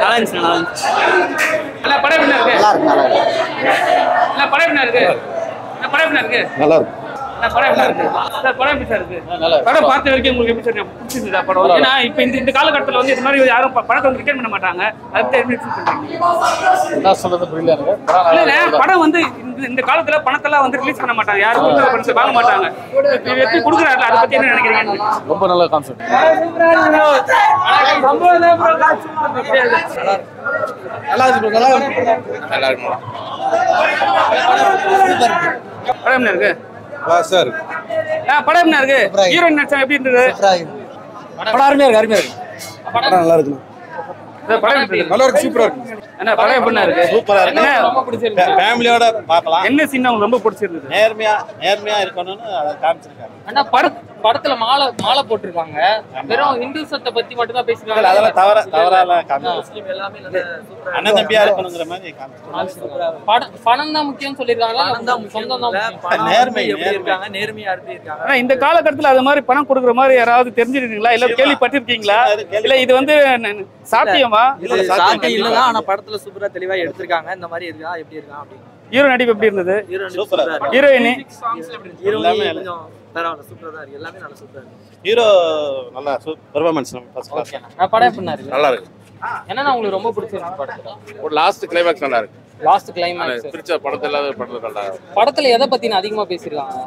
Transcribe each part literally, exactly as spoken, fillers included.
நல்லா இருந்துச்சு நல்லா இருந்துச்சு நல்லா படம் என்ன இருக்கு நல்லா இருக்கு நல்லா இருக்கு நல்லா படம் என்ன இருக்கு நல்லா படம் என்ன இருக்கு நல்லா இருக்கு நல்லா படம் என்ன இருக்கு சார் படம் எப்படி சார் இருக்கு நல்லா படம் பார்த்த வரைக்கும் உங்களுக்கு எப்படி சார் பிடிச்சிருந்தா படம் ஏன்னா இப்போ இந்த இந்த கால கட்டத்துல வந்து இந்த மாதிரி யாரும் படத்தை உங்களுக்கு ரிட்டர்ன் பண்ண மாட்டாங்க அதுக்கு எலிமினேட் பண்றாங்க என்ன சொல்றது புரியல எனக்கு படம் வந்து இந்த காலத்துல பணத்தெல்லாம் வந்து ரிலீஸ் பண்ண மாட்டாங்க யாரும் பணத்தை வாங்க மாட்டாங்க வெட்டி குடுக்குறாங்க அத பத்தி என்ன நினைக்கிறீங்க ரொம்ப நல்ல கான்செப்ட் ரொம்ப நல்ல கான்செப்ட் நல்லா இருக்கு நல்லா இருக்கு நல்லா இருக்கு படம் என்ன இருக்கு வா சார் படம் என்ன இருக்கு ஹீரோயின் நட்சத்திரம் எப்படி இருந்தது படம் அருமையா இருக்கு அருமையா இருக்கு படம் நல்லா இருக்கு நல்லா இருக்கு சூப்பரா இருக்கு என்ன படம் எப்படி இருக்கு சூப்பரா இருக்கு ரொம்ப பிடிச்சிருக்கு ஃபேமிலியோட பார்க்கலாம் என்ன சீன் உங்களுக்கு ரொம்ப பிடிச்சிருக்கு நேர்மையா நேர்மையா இருக்கணும்னு அத காமிச்சிருக்காங்க அண்ணா படத்துல மாலை மாலை போட்டுருவாங்க வெறும் இந்து சத்தை பத்தி மட்டும் தான் பேசிருக்காங்க அதனால தவற தவறால காமிச்சிருக்காங்க எல்லாமே நல்ல சூப்பரா அண்ணன் தம்பியா இருக்கணும்ங்கற மாதிரி காமிச்சிருக்காங்க பணம் தான் முக்கியம் சொல்லிருக்காங்க பணம் சொந்தம் தான் நேர்மை இருக்காங்க நேர்மையா அர்த்தம் இருக்காங்க அண்ணா இந்த கால கட்டத்துல அது மாதிரி பணம் கொடுக்குற மாதிரி யாராவது தெரிஞ்சிருக்கீங்களா இல்ல கேள்விப்பட்டிருக்கீங்களா இல்ல இது வந்து சாத்தியமா இல்ல சாத்தியம் இல்ல ஆனா படத்துல சூப்பரா தெளிவா எடுத்துருக்காங்க இந்த மாதிரி இருக்கா எப்படி இருக்கா அப்படி ஹீரோ நடிப்பு எப்படி இருந்தது ஹீரோ சூப்பரா ஹீரோயின் சாங்ஸ்ல எப்படி இருந்துச்சு ஹீரோ எல்லாமே பரவாயில்லை சூப்பரா தான் இருக்கு எல்லாமே நல்ல சூப்பரா இருக்கு ஹீரோ நல்ல பெர்ஃபார்மன்ஸ் ஃபர்ஸ்ட் கிளாஸ் நான் படம் எப்படி இருக்கு நல்லா இருக்கு என்னன்னா உங்களுக்கு ரொம்ப பிடிச்சிருக்கு படத்துல ஒரு லாஸ்ட் கிளைமாக்ஸ் நல்லா இருக்கு லாஸ்ட் கிளைமாக்ஸ் பிரிச்ச படத்துல படத்துல நல்லா இருக்கு படத்துல எதை பத்தி நான் அதிகமா பேசிருக்காங்க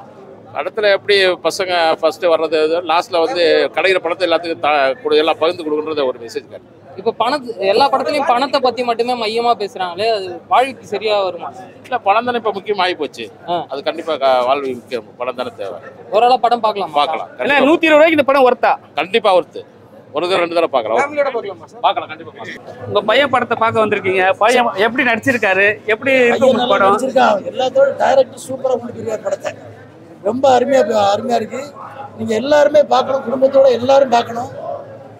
படத்துல எப்படி பசங்க ஃபர்ஸ்ட் வர்றது லாஸ்ட்ல வந்து கடையில படத்தை எல்லாத்துக்கும் எல்லாம் பகிர்ந்து கொடுக்குறது ஒரு மெசேஜ் காட்டு இப்ப பணத்து எல்லா படத்துலயும் பணத்தை பத்தி மட்டுமே மையமா பேசுறாங்களே அது வாழ்வுக்கு சரியா வருமா இல்ல பணம் தானே இப்ப முக்கியம் ஆகி போச்சு அது கண்டிப்பா வாழ்வு முக்கியம் பணம் தானே தேவை ஓரளவு படம் பார்க்கலாம் பார்க்கலாம் நூத்தி இருபது ரூபாய்க்கு இந்த படம் ஒர்த்தா கண்டிப்பா ஒர்த்து ஒரு தடவை ரெண்டு தடவை பார்க்கலாம் பார்க்கலாம் கண்டிப்பா உங்க பையன் படத்தை பார்க்க வந்திருக்கீங்க பையன் எப்படி நடிச்சிருக்காரு எப்படி இருக்கு படம் எல்லாத்தோட டைரக்டர் சூப்பரா முடிச்சிருக்காரு படத்தை ரொம்ப அருமையா அருமையா இருக்கு நீங்க எல்லாருமே பார்க்கணும் குடும்பத்தோட எல்லாரும் பார்க்கணும்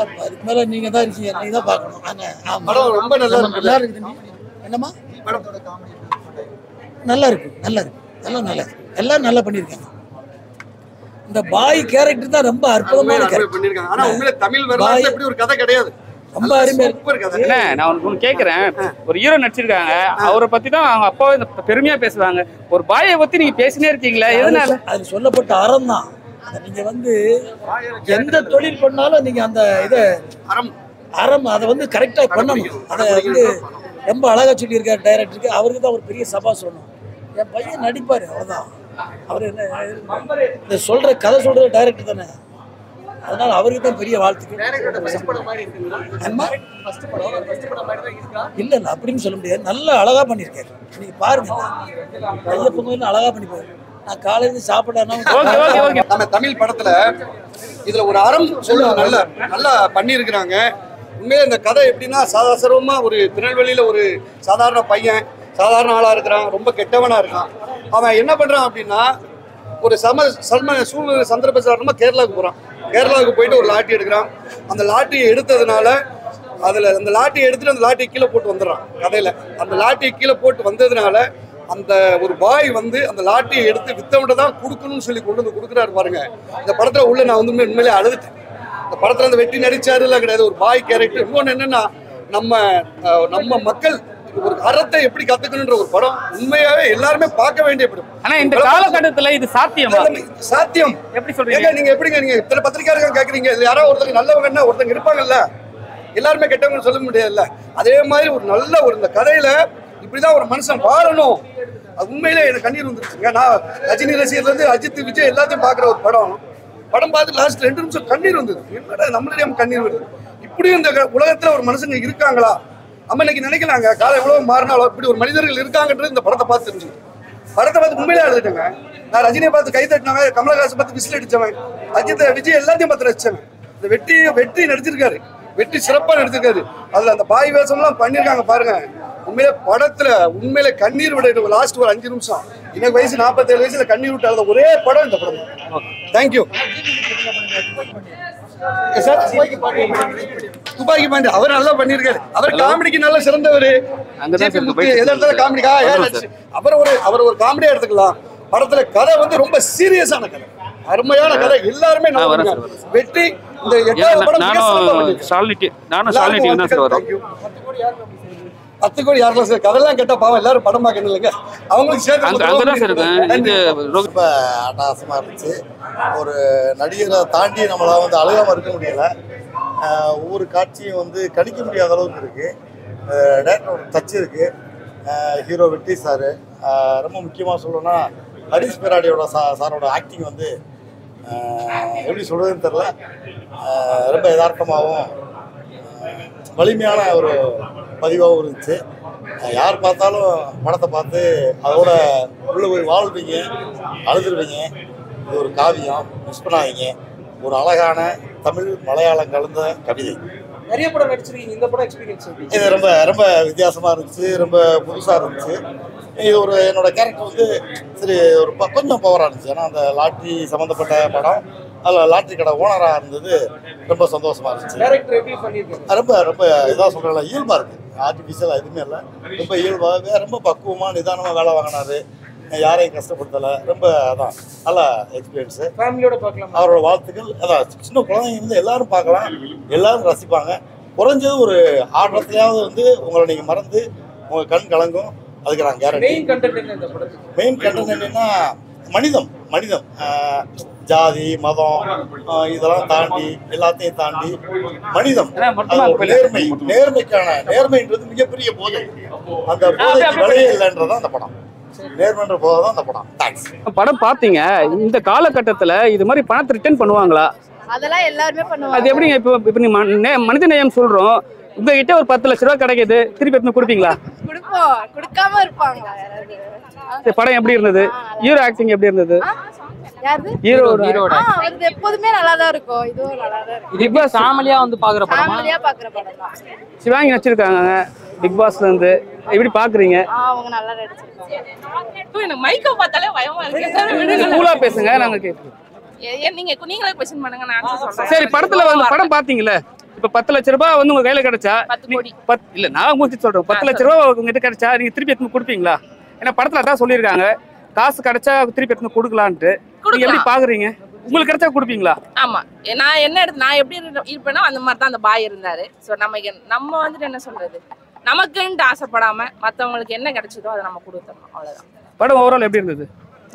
அதுக்கு மேல நீங்க தான் இருக்கீங்க நீங்க தான் பார்க்கணும் படம் ரொம்ப நல்லா இருக்கு நல்லா இருக்குது என்னமா படத்தோட காமெடி நல்லா இருக்கு நல்லா இருக்கு எல்லாம் நல்லா இருக்கு எல்லாம் நல்லா பண்ணியிருக்காங்க இந்த பாய் கேரக்டர் தான் ரொம்ப அற்புதமான கேரக்டர் பண்ணியிருக்காங்க ஆனா உங்களே தமிழ் வரலாறு எப்படி ஒரு கதை கிடையாது ரொம்ப அருமையா நான் ஒன்னு கேக்குறேன் ஒரு ஹீரோ நடிச்சிருக்காங்க அவரை பத்தி தான் அவங்க அப்பாவே பெருமையா பேசுவாங்க ஒரு பாயை பத்தி நீங்க பேசினே இருக்கீங்களா எதனால அது சொல்லப்பட்ட அறம் தான் நீங்க வந்து எந்த தொழில் பண்ணாலும் நீங்க அந்த இதை அறம் அறம் அதை வந்து கரெக்டா பண்ணணும் அதை வந்து ரொம்ப அழகா சொல்லியிருக்காரு டைரக்டருக்கு அவருக்கு தான் ஒரு பெரிய சபா சொல்லணும் என் பையன் நடிப்பாரு அவர்தான் அவர் என்ன சொல்ற கதை சொல்ற டைரக்டர் தானே அதனால அவருக்கு தான் பெரிய வாழ்த்துக்கள் இல்ல இல்ல அப்படின்னு சொல்ல முடியாது நல்லா அழகா பண்ணிருக்காரு நீங்க பாருங்க ஐயப்பன் கோயில் அழகா பண்ணிப்பாரு நான் காலையில சாப்பிடணும் நம்ம தமிழ் படத்துல இதுல ஒரு அறம் சொல்லுவாங்க நல்லா நல்லா பண்ணியிருக்கிறாங்க உண்மையிலே இந்த கதை எப்படின்னா சாதாரணமா ஒரு திருநெல்வேலியில ஒரு சாதாரண பையன் சாதாரண ஆளா இருக்கிறான் ரொம்ப கெட்டவனா இருக்கான் அவன் என்ன பண்றான் அப்படின்னா ஒரு சம சம சூழ்நிலை சந்தர்ப்ப சாதாரணமா கேரளாவுக்கு போறான் கேரளாவுக்கு போயிட்டு ஒரு லாட்டி எடுக்கிறான் அந்த லாட்டியை எடுத்ததுனால அதுல அந்த லாட்டியை எடுத்துட்டு அந்த லாட்டியை கீழே போட்டு வந்துடுறான் கதையில அந்த லாட்டியை கீழே போட்டு வந்ததுனால அந்த ஒரு பாய் வந்து அந்த லாட்டியை எடுத்து வித்தவிட தான் கொடுக்கணும்னு சொல்லி கொண்டு வந்து கொடுக்குறாரு பாருங்க இந்த படத்துல உள்ள நான் வந்து உண்மையிலே அழுதுட்டேன் இந்த படத்துல அந்த வெட்டி நடிச்சாரு எல்லாம் கிடையாது ஒரு பாய் கேரக்டர் இன்னொன்று என்னன்னா நம்ம நம்ம மக்கள் ஒரு அறத்தை எப்படி கத்துக்கணும்ன்ற ஒரு படம் உண்மையாவே எல்லாருமே பார்க்க வேண்டிய படம் ஆனா இந்த காலகட்டத்துல இது சாத்தியமா சாத்தியம் எப்படி சொல்றீங்க நீங்க எப்படிங்க நீங்க இத்தனை பத்திரிகையாளர்கள் கேக்குறீங்க இதுல யாரோ ஒருத்தங்க நல்லவங்கன்னா ஒருத்தங்க இருப்பாங்கல்ல எல்லாருமே கெட்டவங்கன்னு சொல்ல முடியாதுல்ல அதே மாதிரி ஒரு நல்ல ஒரு இந்த கதையில இப்படிதான் ஒரு மனுஷன் வாழணும் அது உண்மையிலே எனக்கு கண்ணீர் வந்துருச்சுங்க நான் ரஜினி ரசிகர்லேருந்து அஜித் விஜய் எல்லாத்தையும் பார்க்குற ஒரு படம் படம் பார்த்து லாஸ்ட் ரெண்டு நிமிஷம் கண்ணீர் வந்தது என்னடா நம்மளே கண்ணீர் வருது இப்படியும் இந்த உலகத்தில் ஒரு மனுஷங்க இருக்காங்களா நம்ம இன்னைக்கு நினைக்கலாங்க காலை எவ்வளோ மாறினாலும் இப்படி ஒரு மனிதர்கள் இருக்காங்கன்றது இந்த படத்தை பார்த்து தெரிஞ்சு படத்தை பார்த்து உண்மையிலே எழுதிட்டேங்க நான் ரஜினியை பார்த்து கை தட்டினவன் கமலஹாசன் பார்த்து விசில் அடித்தவன் அஜித் விஜய் எல்லாத்தையும் பார்த்து ரசித்தவன் இந்த வெட்டி வெற்றி நடிச்சிருக்காரு வெற்றி சிறப்பா நடந்துக்காரு. அதுல அந்த பாய் வேஷம் எல்லாம் பண்ணிருக்காங்க பாருங்க. உண்மையிலே படத்துல உண்மையிலே கண்ணீர் விட லாஸ்ட் ஒரு அஞ்சு நிமிஷம் இன்னைக்கு வயசு நாற்பத்தி ஏழு வயசுல கண்ணீர் விட்டாத ஒரே படம் இந்த படம். Thank you sir. துப்பாக்கி பாண்டி அவர் நல்லா பண்ணிருக்காரு. அவர் காமெடிக்கு நல்லா சிறந்தவர். காமெடிக்கா அவர் ஒரு அவர் ஒரு காமெடியா எடுத்துக்கலாம். படத்துல கதை வந்து ரொம்ப சீரியஸான கதை, அருமையான கதை. எல்லாருமே வெற்றி இந்த எட்டாவது படம் பத்து கோடி யாருக்கலாம் சார். கதையெல்லாம் கேட்டா பாவம் எல்லாரும் படம் பார்க்கணும் இல்லைங்க, அவங்களுக்கு சேர்த்து ரொம்ப அட்டாசமா இருந்துச்சு. ஒரு நடிகரை தாண்டி நம்மளால் வந்து அழகாம இருக்க முடியல. ஒவ்வொரு காட்சியும் வந்து கடிக்க முடியாத அளவுக்கு இருக்கு. டேரக்டரோட டச் இருக்கு. ஹீரோ வெற்றி சார் ரொம்ப முக்கியமாக சொல்லணும்னா ஹரிஷ் பெராடியோட சா சாரோட ஆக்டிங் வந்து எப்படி சொல்றதுன்னு தெரியல. ரொம்ப யதார்த்தமாகவும் வலிமையான ஒரு பதிவாகவும் இருந்துச்சு. யார் பார்த்தாலும் படத்தை பார்த்து அதோட உள்ள போய் வாழ்வீங்க, அழுதுருவீங்க. இது ஒரு காவியம், மிஸ் பண்ணாதீங்க. ஒரு அழகான தமிழ் மலையாளம் கலந்த கவிதை. நிறைய படம் நடிச்சிருக்கீங்க, இந்த படம் எக்ஸ்பீரியன்ஸ் இது ரொம்ப ரொம்ப வித்தியாசமாக இருந்துச்சு, ரொம்ப புதுசாக இருந்துச்சு. இது ஒரு என்னோடய கேரக்டர் வந்து சரி ஒரு ப கொஞ்சம் பவராக இருந்துச்சு. ஏன்னா அந்த லாட்ரி சம்மந்தப்பட்ட படம், அதில் லாட்ரி கடை ஓனராக இருந்தது. ரொம்ப சந்தோஷமாக இருந்துச்சு. ரொம்ப ரொம்ப இதாக சொல்கிறேன், இயல்பாக இருக்குது, ஆர்டிஃபிஷியலாக எதுவுமே இல்லை. ரொம்ப இயல்பாக ரொம்ப பக்குவமாக நிதானமாக வேலை வாங்கினார், யாரையும் கஷ்டப்படுத்தலை. ரொம்ப அதான் நல்லா எக்ஸ்பீரியன்ஸு. ஃபேமிலியோட பார்க்கலாம். அவரோட வாழ்த்துக்கள். அதான் சின்ன குழந்தைங்க வந்து எல்லோரும் பார்க்கலாம், எல்லோரும் ரசிப்பாங்க. குறைஞ்சது ஒரு ஆர்டத்துலையாவது வந்து உங்களை நீங்கள் மறந்து உங்கள் கண் கலங்கும். அதுக்கு நான் கேரண்டி. மெயின் கண்டென்ட் என்ன இந்த படத்துக்கு? மெயின் கண்டென்ட் என்னென்னா மனிதம், மனிதம், ஜாதி மதம் இதெல்லாம் தாண்டி எல்லாத்தையும் தாண்டி மனிதம், நேர்மை. நேர்மைக்கான நேர்மைன்றது மிகப்பெரிய போதை. அந்த போதைக்கு விலையே இல்லைன்றதான் அந்த படம். நேர்மைன்ற போதை தான் அந்த படம். தேங்க்ஸ். படம் பார்த்தீங்க. இந்த காலகட்டத்தில் இது மாதிரி பணத்தை ரிட்டர்ன் பண்ணுவாங்களா? அதெல்லாம் எல்லாருமே பண்ணுவாங்க. அது எப்படிங்க? இப்போ இப்போ நீங்கள் மனித நேயம் சொல்கிறோம், உங்ககிட்ட ஒரு பத்து லட்ச ரூபா கிடைக்குது, திருப்பி எத்தனை கொடுப்பீங்களா? கொடுப்போம், கொடுக்காம இருப்பாங்க. படம் எப்படி இருந்தது? ஹீரோ ஆக்டிங் எப்படி இருந்தது? எப்போதுமே நல்லா தான் இருக்கும். இதுவும் நல்லா தான் இருக்கும். பிக் பாஸ் ஃபேமிலியா வந்து பாக்குற படம், ஃபேமிலியா பாக்குற படம் தான். சிவாங்கி நடிச்சிருக்காங்க பிக் பாஸ்ல இருந்து. எப்படி பாக்குறீங்க? அவங்க நல்லா நடிச்சிருக்காங்க. எனக்கு மைக்கை பார்த்தாலே பயமா இருக்கு. கூலா பேசுங்க, நாங்க கேக்குறோம். நீங்க நீங்களே क्वेश्चन பண்ணுங்க, நான் ஆன்சர் சொல்றேன். சரி, படத்துல வந்து படம் பாத்தீங்களா? இப்ப பத்து லட்ச ரூபாய் வந்து உங்க கையில கிடைச்சா, இல்ல நான் மூச்சு சொல்றேன், பத்து லட்ச ரூபாய் உங்ககிட்ட கிடைச்சா நீங்க திருப்பி எடுத்து கொடுப்பீங்களா? ஏன்னா படத்துல அதான் சொல்லியிருக்காங்க, காசு கிடைச்சா திருப்பி எடுத்து கொடுக்கலான்ட்டு. நீங்க எப்படி பாக்குறீங்க? உங்களுக்கு கிடைச்சா கொடுப்பீங்களா? ஆமா, நான் என்ன எடுத்து நான் எப்படி இருப்பேனோ அந்த மாதிரி தான் அந்த பாய் இருந்தாரு. சோ நமக்கு நம்ம வந்துட்டு என்ன சொல்றது, நமக்குன்னு ஆசைப்படாம மத்தவங்களுக்கு என்ன கிடைச்சதோ அதை நம்ம கொடுத்துடணும், அவ்வளவுதான். படம் ஓவரால் எப்படி இருந்தது?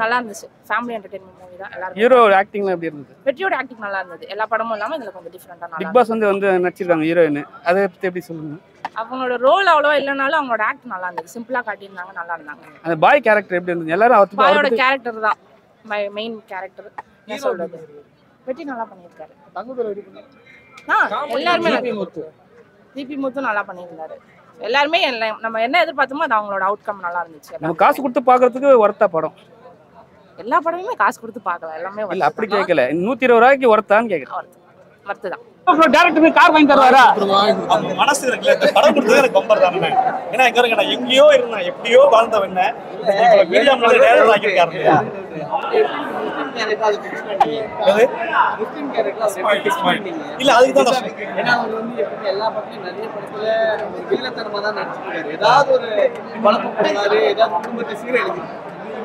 நல்லா இருந்துச்சு. ஃபேமிலி என்டர்டெயின்மென்ட் மூவி தான். எல்லாரும் ஹீரோ ஆக்டிங் எப்படி இருந்தது? வெற்றியோட ஆக்டிங் நல்லா இருந்தது. எல்லா படமும் இல்லாம இதுல கொஞ்சம் டிஃபரண்டா நல்லா. பிக் பாஸ் வந்து வந்து நடிச்சிருக்காங்க ஹீரோயின், அதை பத்தி எப்படி சொல்லுங்க? அவங்களோட ரோல் அவ்வளவா இல்லனாலும் அவங்களோட ஆக்ட் நல்லா இருந்துச்சு. சிம்பிளா காட்டியிருந்தாங்க, நல்லா இருந்தாங்க. அந்த பாய் கேரக்டர் எப்படி இருந்தது? எல்லாரும் அவத்து அவரோட கேரக்டர் தான் மெயின் கேரக்டர். நான் சொல்றது வெற்றி நல்லா பண்ணியிருக்காரு. தங்குதல எப்படி பண்ணாரு? எல்லாரும் நல்லா முத்து தீபி முத்து நல்லா பண்ணியிருந்தாரு. எல்லாரும் நம்ம என்ன எதிர்பார்த்தோமோ அது அவங்களோட அவுட்கம் நல்லா இருந்துச்சு. நம்ம காசு கொடுத்து பாக்குறதுக்கு ஒர்த்தா படம். எல்லா படமுமே காசு கொடுத்து பார்க்கலாம், எல்லாமே இல்ல அப்படி கேட்கல. நூத்தி இருபது ரூபாய்க்கு ஒருத்தான் கேட்கறேன், ஒருத்தான். அப்புறம் டைரக்டர் கார் வாங்கி தருவாரா? மனசு இருக்குல்ல, இந்த படம் கொடுத்தது எனக்கு ரொம்ப தானே. ஏன்னா எங்க இருக்கா, எங்கேயோ இருந்தேன், எப்படியோ வாழ்ந்தவன் மீடியா முன்னாடி டைரக்டர் ஆகியிருக்காரு. இல்ல அதுக்குதான் ஏன்னா அவர் வந்து எப்படி எல்லா படத்தையும் நிறைய படத்துல வீரத்தனமா தான் நடிச்சிருக்காரு. ஏதாவது ஒரு பழக்கம் பண்ணாரு, ஏதாவது குடும்பத்தை சீரழிஞ்சிருக்கு.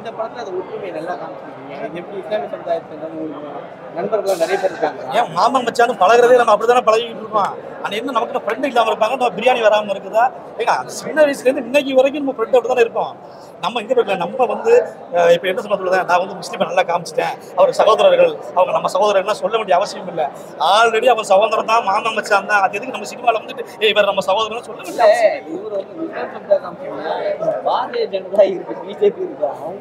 இந்த படத்துல அது ஒற்றுமை நல்லா காமிச்சிருக்கீங்க. இது எப்படி இஸ்லாமிய சமுதாயத்துல நண்பர்கள் நிறைய பேர் இருக்காங்க. ஏன் மாமன் மச்சானும் பழகுறதே நம்ம அப்படிதானே பழகிட்டு இருக்கோம். ஆனா என்ன நமக்கு ஃப்ரெண்ட் இல்லாம இருப்பாங்க, நம்ம பிரியாணி வராம இருக்குதா? ஏங்க சின்ன வயசுல இருந்து இன்னைக்கு வரைக்கும் நம்ம ஃப்ரெண்ட் அப்படிதானே இருப்போம். நம்ம இங்க இருக்கல, நம்ம வந்து இப்ப என்ன சொல்றதுதான், நான் வந்து முஸ்லீமை நல்லா காமிச்சிட்டேன், அவர் சகோதரர்கள், அவங்க நம்ம சகோதரர்கள்லாம் சொல்ல வேண்டிய அவசியம் இல்லை. ஆல்ரெடி அவன் சகோதரன் தான், மாமன் மச்சான் தான். அது எதுக்கு நம்ம சினிமாவில் வந்துட்டு ஏய் இவர் நம்ம சகோதரன் சொல்ல வேண்டிய ஒற்றுமையும்